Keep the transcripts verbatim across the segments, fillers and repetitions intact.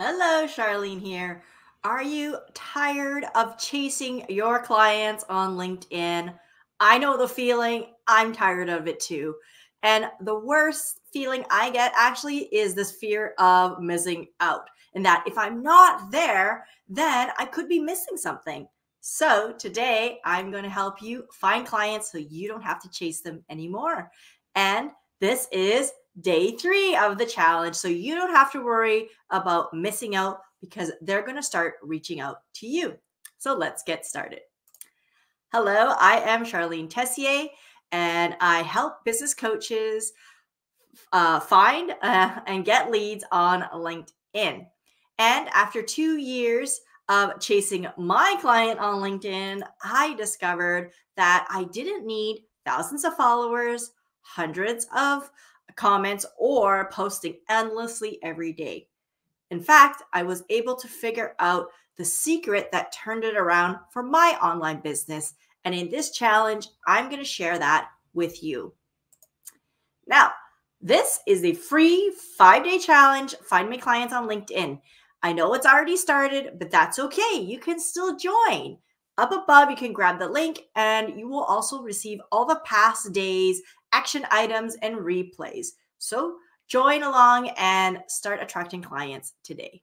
Hello, Charlene here. Are you tired of chasing your clients on LinkedIn? I know the feeling. I'm tired of it too. And the worst feeling I get actually is this fear of missing out, and that if I'm not there, then I could be missing something. So today I'm going to help you find clients so you don't have to chase them anymore. And this is day three of the challenge. So you don't have to worry about missing out because they're going to start reaching out to you. So let's get started. Hello, I am Charlene Tessier, and I help business coaches uh, find uh, and get leads on LinkedIn. And after two years of chasing my client on LinkedIn, I discovered that I didn't need thousands of followers, hundreds of comments, or posting endlessly every day. In fact, I was able to figure out the secret that turned it around for my online business. And in this challenge, I'm going to share that with you. Now, this is a free five-day challenge, Find Me Clients on LinkedIn. I know it's already started, but that's okay. You can still join. Up above, you can grab the link, and you will also receive all the past days, action items, and replays. So join along and start attracting clients today.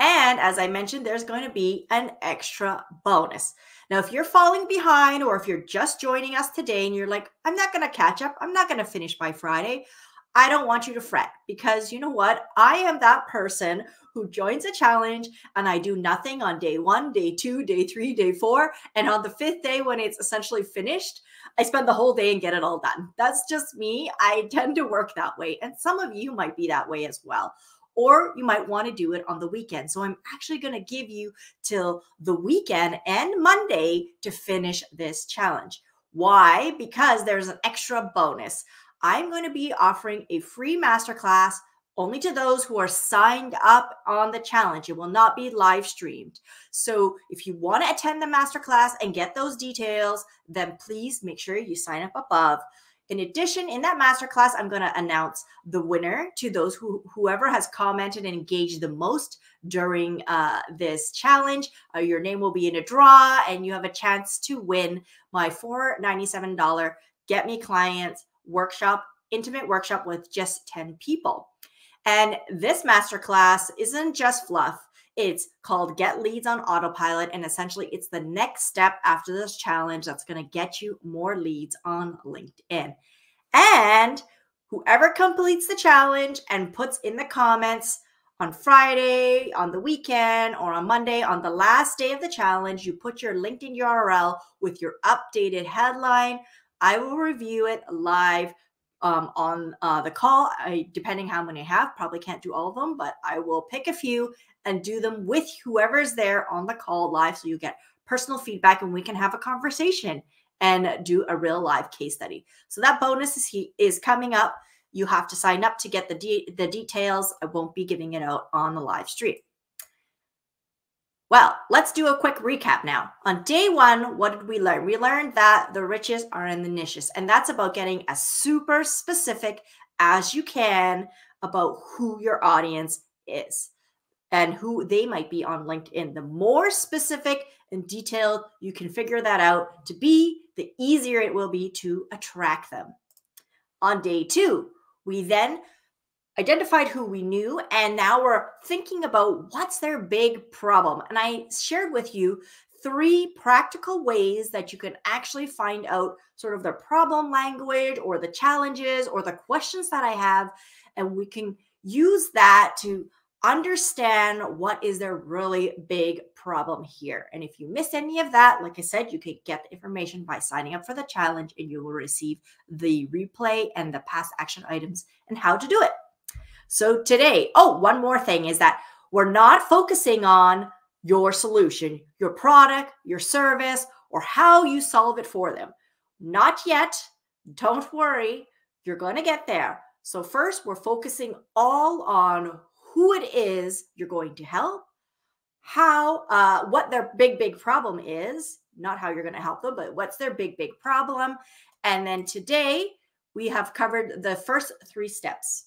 And as I mentioned, there's going to be an extra bonus. Now, if you're falling behind, or if you're just joining us today and you're like, I'm not going to catch up, I'm not going to finish by Friday, I don't want you to fret, because you know what? I am that person who joins a challenge and I do nothing on day one, day two, day three, day four. And on the fifth day, when it's essentially finished, I spend the whole day and get it all done. That's just me. I tend to work that way. And some of you might be that way as well. Or you might want to do it on the weekend. So I'm actually going to give you till the weekend and Monday to finish this challenge. Why? Because there's an extra bonus. I'm going to be offering a free masterclass only to those who are signed up on the challenge. It will not be live streamed. So if you want to attend the masterclass and get those details, then please make sure you sign up above. In addition, in that masterclass, I'm going to announce the winner to those who, whoever has commented and engaged the most during uh, this challenge. Uh, your name will be in a draw, and you have a chance to win my four ninety-seven dollar Get Me Clients workshop, intimate workshop with just ten people. And this masterclass isn't just fluff. It's called Get Leads on Autopilot. And essentially, it's the next step after this challenge that's going to get you more leads on LinkedIn. And whoever completes the challenge and puts in the comments on Friday, on the weekend, or on Monday, on the last day of the challenge, you put your LinkedIn U R L with your updated headline. I will review it live um, on uh, the call, I, depending how many I have. Probably can't do all of them, but I will pick a few and do them with whoever's there on the call live, so you get personal feedback and we can have a conversation and do a real live case study. So that bonus is, he, is coming up. You have to sign up to get the, de the details. I won't be giving it out on the live stream. Well, let's do a quick recap now. On day one, what did we learn? We learned that the riches are in the niches, and that's about getting as super specific as you can about who your audience is and who they might be on LinkedIn. The more specific and detailed you can figure that out to be, the easier it will be to attract them. On day two, we then identified who we knew, and now we're thinking about what's their big problem. And I shared with you three practical ways that you can actually find out sort of the problem language or the challenges or the questions that I have, and we can use that to understand what is their really big problem here. And if you missed any of that, like I said, you can get the information by signing up for the challenge, and you will receive the replay and the past action items and how to do it. So today, oh, one more thing is that we're not focusing on your solution, your product, your service, or how you solve it for them. Not yet. Don't worry. You're going to get there. So first, we're focusing all on who it is you're going to help, how, uh, what their big, big problem is, not how you're going to help them, but what's their big, big problem. And then today, we have covered the first three steps.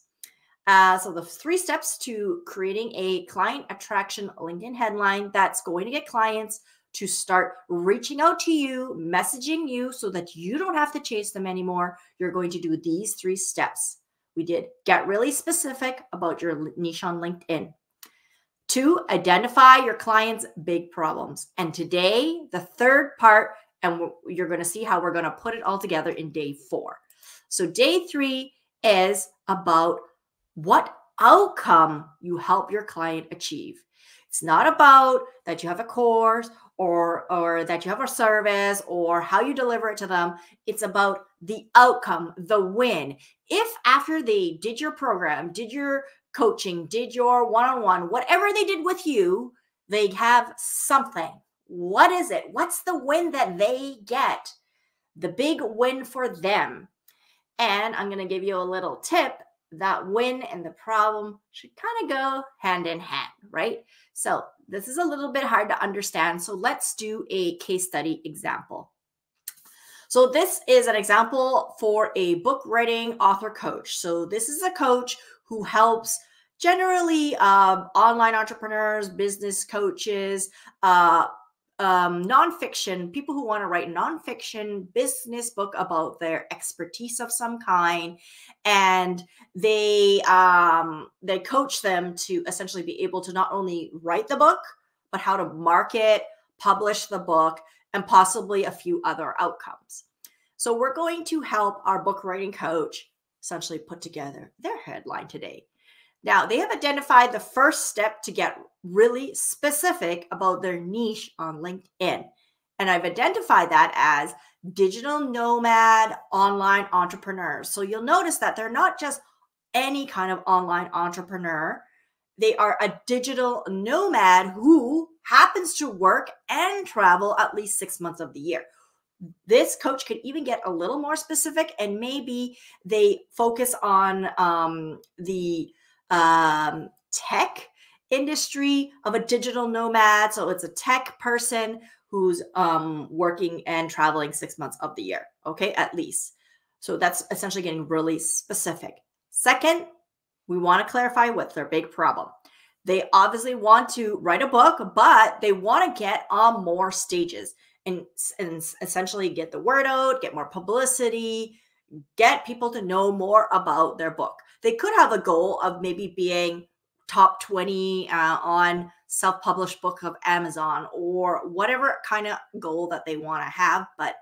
Uh, so the three steps to creating a client attraction LinkedIn headline that's going to get clients to start reaching out to you, messaging you so that you don't have to chase them anymore. You're going to do these three steps. We did get really specific about your niche on LinkedIn. Two, identify your clients' big problems. And today, the third part, and you're going to see how we're going to put it all together in day four. So day three is about what outcome you help your client achieve. It's not about that you have a course or, or that you have a service or how you deliver it to them. It's about the outcome, the win. If after they did your program, did your coaching, did your one-on-one, whatever they did with you, they have something. What is it? What's the win that they get? The big win for them. And I'm going to give you a little tip. That win and the problem should kind of go hand in hand, right? So this is a little bit hard to understand. So let's do a case study example. So this is an example for a book writing author coach. So this is a coach who helps generally uh, online entrepreneurs, business coaches, uh, um, nonfiction, people who want to write nonfiction business book about their expertise of some kind. And they, um, they coach them to essentially be able to not only write the book, but how to market, publish the book, and possibly a few other outcomes. So we're going to help our book writing coach essentially put together their headline today. Now, they have identified the first step to get really specific about their niche on LinkedIn. And I've identified that as digital nomad online entrepreneurs. So you'll notice that they're not just any kind of online entrepreneur. They are a digital nomad who happens to work and travel at least six months of the year. This coach could even get a little more specific, and maybe they focus on um, the um, tech industry of a digital nomad. So it's a tech person who's um, working and traveling six months of the year, okay, at least. So that's essentially getting really specific. Second, we want to clarify what's their big problem. They obviously want to write a book, but they want to get on more stages. And, and essentially get the word out, get more publicity, get people to know more about their book. They could have a goal of maybe being top twenty uh, on self-published book of Amazon or whatever kind of goal that they want to have. But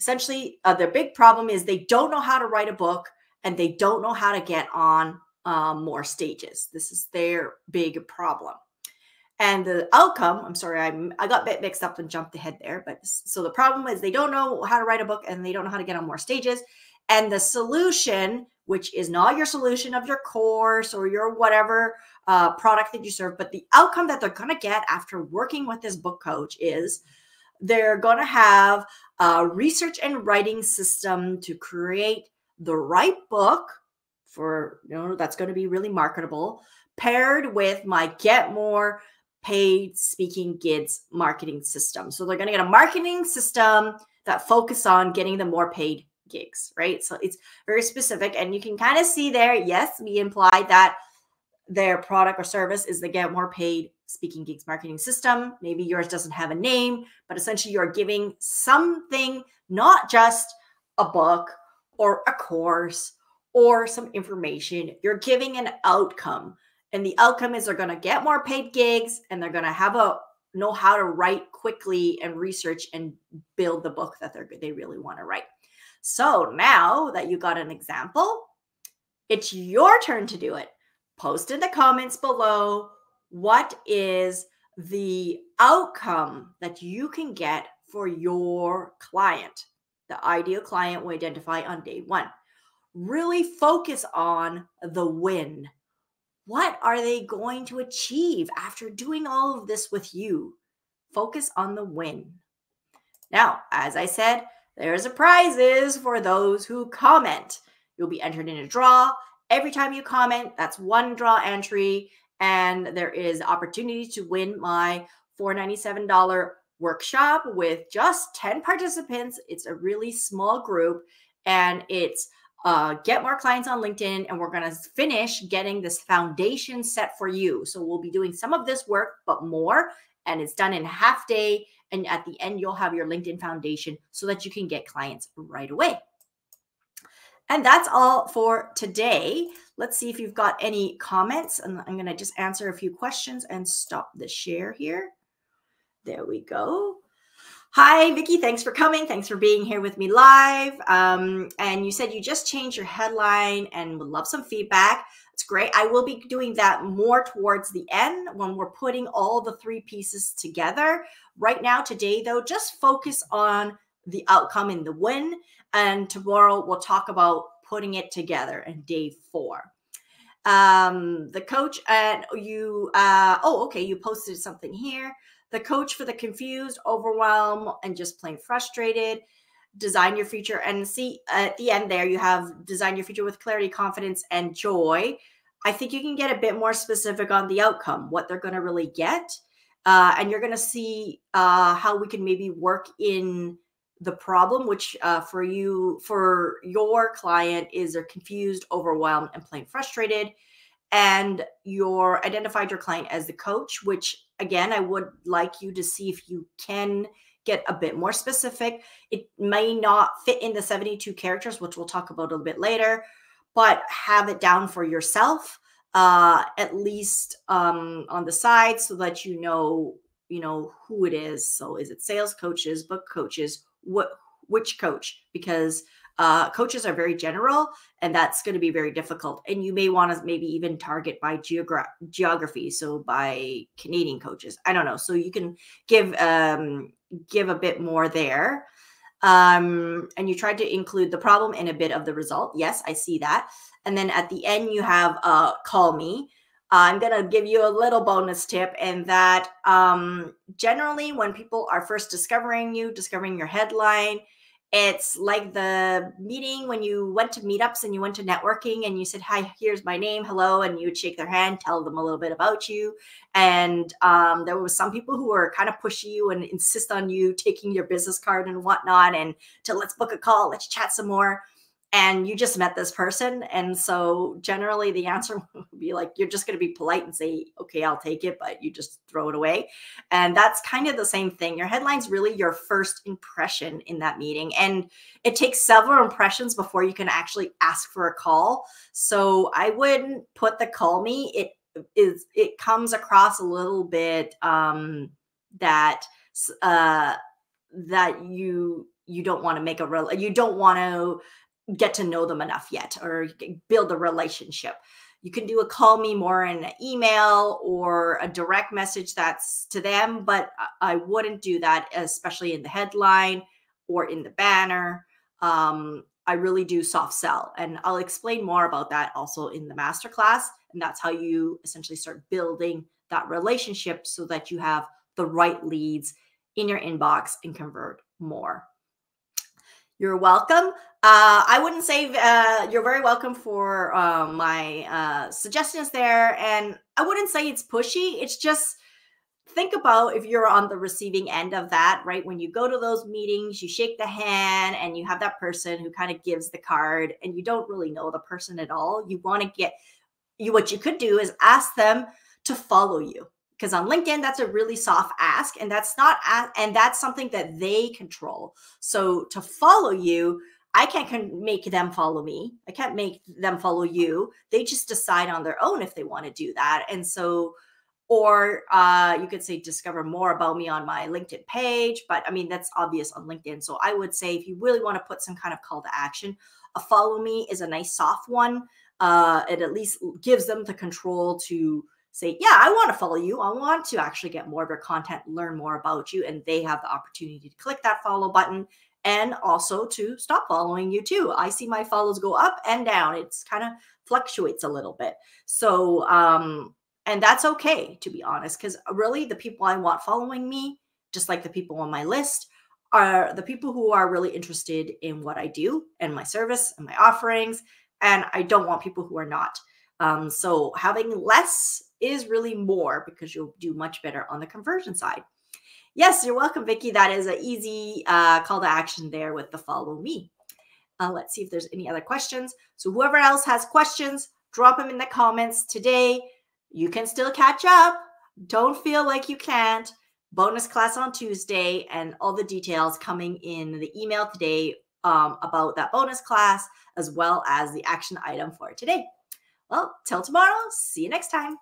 essentially uh, their big problem is they don't know how to write a book and they don't know how to get on uh, more stages. This is their big problem. And the outcome, I'm sorry, I I got a bit mixed up and jumped ahead there. But so the problem is they don't know how to write a book and they don't know how to get on more stages. And the solution, which is not your solution of your course or your whatever uh, product that you serve, but the outcome that they're going to get after working with this book coach is they're going to have a research and writing system to create the right book for, you know, that's going to be really marketable, paired with my Get More Paid Speaking Gigs marketing system. So they're going to get a marketing system that focus on getting them more paid gigs, right? So it's very specific. And you can kind of see there, yes, we implied that their product or service is the Get More Paid Speaking Gigs marketing system. Maybe yours doesn't have a name, but essentially you're giving something, not just a book or a course or some information. You're giving an outcome. And the outcome is they're going to get more paid gigs and they're going to have a know how to write quickly and research and build the book that they're, they really want to write. So now that you got an example, it's your turn to do it. Post in the comments below, what is the outcome that you can get for your client, the ideal client we identify on day one. Really focus on the win. What are they going to achieve after doing all of this with you? Focus on the win. Now, as I said, there's a prizes for those who comment. You'll be entered in a draw. Every time you comment, that's one draw entry. And there is opportunity to win my four ninety-seven dollar workshop with just ten participants. It's a really small group. And it's uh, get more clients on LinkedIn, and we're going to finish getting this foundation set for you. So we'll be doing some of this work, but more, and it's done in a half day. And at the end, you'll have your LinkedIn foundation so that you can get clients right away. And that's all for today. Let's see if you've got any comments, and I'm going to just answer a few questions and stop the share here. There we go. Hi, Vicky. Thanks for coming. Thanks for being here with me live. Um, and you said you just changed your headline and would love some feedback. It's great. I will be doing that more towards the end when we're putting all the three pieces together. Right now, today, though, just focus on the outcome and the win. And tomorrow we'll talk about putting it together in day four. Um, the coach and you, uh, oh, okay. You posted something here. The coach for the confused, overwhelmed, and just plain frustrated. Design your future. And see, at the end there, you have design your future with clarity, confidence, and joy. I think you can get a bit more specific on the outcome, what they're going to really get. Uh, and you're going to see uh, how we can maybe work in the problem, which uh, for you, for your client is they're confused, overwhelmed, and plain frustrated. And you're identified your client as the coach, which again, I would like you to see if you can get a bit more specific. It may not fit in the seventy-two characters, which we'll talk about a little bit later, but have it down for yourself, uh, at least um, on the side so that you know, you know who it is. So is it sales coaches, book coaches, what, which coach? Because Uh, coaches are very general, and that's going to be very difficult. And you may want to maybe even target by geogra geography, so by Canadian coaches. I don't know. So you can give um, give a bit more there. Um, and you tried to include the problem and a bit of the result. Yes, I see that. And then at the end, you have uh, call me. I'm going to give you a little bonus tip, and that um, generally when people are first discovering you, discovering your headline, it's like the meeting when you went to meetups and you went to networking and you said, hi, here's my name, hello. And you would shake their hand, tell them a little bit about you. And um, there were some people who were kind of pushy you and insist on you taking your business card and whatnot. And to let's book a call, let's chat some more. And you just met this person. And so generally the answer would be like, you're just going to be polite and say, okay, I'll take it, but you just throw it away. And that's kind of the same thing. Your headline's really your first impression in that meeting. And it takes several impressions before you can actually ask for a call. So I wouldn't put the call me. It is, it comes across a little bit um, that, uh, that you, you don't want to make a real, you don't want to get to know them enough yet or build a relationship. You can do a call me more in an email or a direct message that's to them, but I wouldn't do that, especially in the headline or in the banner. Um, I really do soft sell, and I'll explain more about that also in the masterclass. And that's how you essentially start building that relationship so that you have the right leads in your inbox and convert more. You're welcome. Uh, I wouldn't say uh, you're very welcome for uh, my uh, suggestions there. And I wouldn't say it's pushy. It's just think about if you're on the receiving end of that, right? When you go to those meetings, you shake the hand and you have that person who kind of gives the card and you don't really know the person at all. You want to get you. What you could do is ask them to follow you, because on LinkedIn, that's a really soft ask, and that's not, and that's something that they control. So to follow you, I can't make them follow me. I can't make them follow you. They just decide on their own if they want to do that. And so, or uh, you could say, discover more about me on my LinkedIn page, but I mean, that's obvious on LinkedIn. So I would say if you really want to put some kind of call to action, a follow me is a nice soft one. Uh, it at least gives them the control to say, yeah, I want to follow you. I want to actually get more of your content, learn more about you. And they have the opportunity to click that follow button and also to stop following you too. I see my follows go up and down. It's kind of fluctuates a little bit. So, um, and that's okay, to be honest, because really the people I want following me, just like the people on my list, are the people who are really interested in what I do and my service and my offerings. And I don't want people who are not. Um, so having less is really more, because you'll do much better on the conversion side. Yes, you're welcome, Vicky. That is an easy uh, call to action there with the follow me. Uh, let's see if there's any other questions. So whoever else has questions, drop them in the comments today. You can still catch up. Don't feel like you can't. Bonus class on Tuesday, and all the details coming in the email today um, about that bonus class, as well as the action item for today. Well, till tomorrow, see you next time.